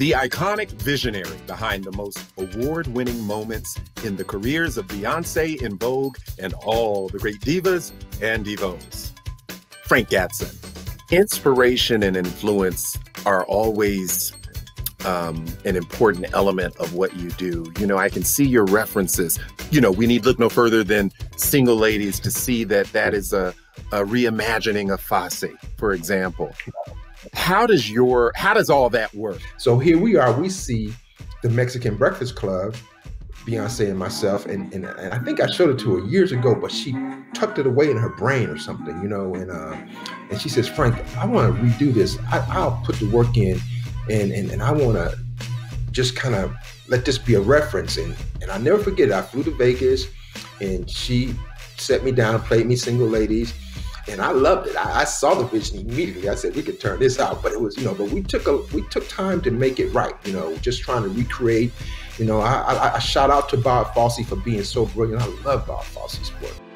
the iconic visionary behind the most award-winning moments in the careers of Beyonce and Vogue and all the great divas and divos. Frank Gatson. Inspiration and influence are always an important element of what you do. You know, I can see your references. You know, we need look no further than Single Ladies to see that that is a reimagining of Fosse, for example. How does all that work? So here we are, we see the Mexican Breakfast Club, Beyonce and myself, and I think I showed it to her years ago, but she tucked it away in her brain or something, you know, and she says, Frank, I want to redo this. I'll put the work in and I want to just kind of let this be a reference. And I'll never forget it. I flew to Vegas and she set me down, played me Single Ladies. And I loved it. I saw the vision immediately. I said, we could turn this out, but it was, you know, but we took time to make it right. You know, just trying to recreate, you know, I shout out to Bob Fosse for being so brilliant. I love Bob Fosse's work.